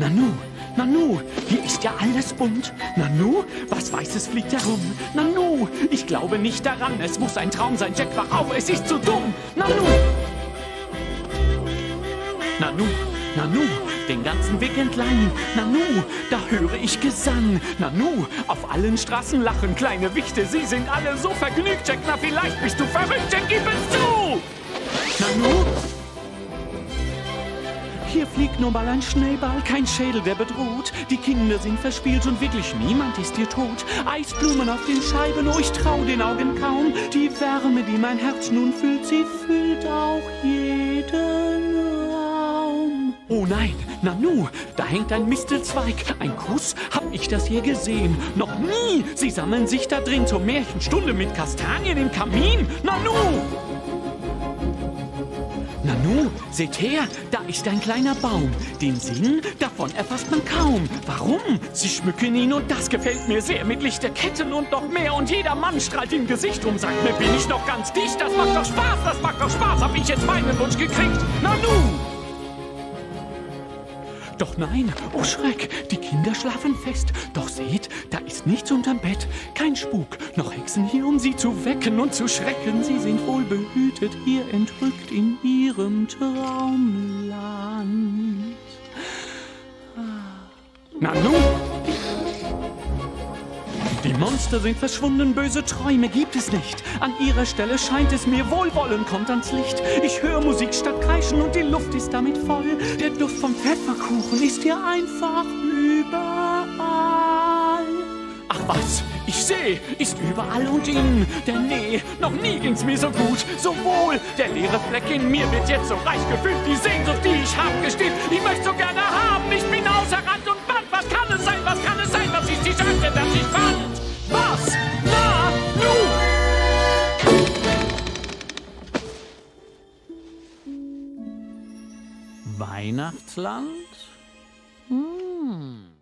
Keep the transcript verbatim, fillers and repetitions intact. Nanu, Nanu, hier ist ja alles bunt. Nanu, was Weißes fliegt herum. Nanu, ich glaube nicht daran. Es muss ein Traum sein. Jack, wach auf, es ist zu dumm. Nanu! Nanu, Nanu, den ganzen Weg entlang. Nanu, da höre ich Gesang. Nanu, auf allen Straßen lachen kleine Wichte. Sie sind alle so vergnügt. Jack, na vielleicht bist du verrückt. Jack, gib es zu! Nanu? Hier fliegt nur mal ein Schneeball, kein Schädel, der bedroht. Die Kinder sind verspielt und wirklich niemand ist hier tot. Eisblumen auf den Scheiben, oh, ich trau den Augen kaum. Die Wärme, die mein Herz nun fühlt, sie füllt auch jeden Raum. Oh nein, Nanu, da hängt ein Mistelzweig. Ein Kuss, hab ich das je gesehen? Noch nie! Sie sammeln sich da drin zur Märchenstunde mit Kastanien im Kamin. Nanu! Nanu, seht her, da ist ein kleiner Baum. Den Sinn davon erfasst man kaum. Warum? Sie schmücken ihn und das gefällt mir sehr. Mit Lichterketten und noch mehr. Und jeder Mann strahlt im Gesicht rum. Sagt mir, bin ich noch ganz dicht? Das macht doch Spaß, das macht doch Spaß. Hab ich jetzt meinen Wunsch gekriegt? Nanu! Doch nein, oh Schreck, die Kinder schlafen fest. Doch seht, da ist nichts unterm Bett. Kein Spuk, noch Hexen hier, um sie zu wecken und zu schrecken. Sie sind wohlbehütet, hier entrückt in ihrem Traumland. Nanu! Die Monster sind verschwunden, böse Träume gibt es nicht. An ihrer Stelle scheint es mir, Wohlwollen kommt ans Licht. Ich höre Musik statt Kreischen und die Luft ist damit voll. Der Duft vom Pfefferkuchen ist hier einfach überall. Ach was, ich sehe, ist überall und innen. Denn nee, noch nie ging's mir so gut. Sowohl der leere Fleck in mir wird jetzt so reich gefüllt. Die Sehnsucht, die ich hab, gestillt, ich möchte so gerne haben. Ich bin außer Rand und Band. Was kann es sein, was kann es sein, was ist die Schande, dass ich fand? Was? Nanu! Weihnachtsland? Hm.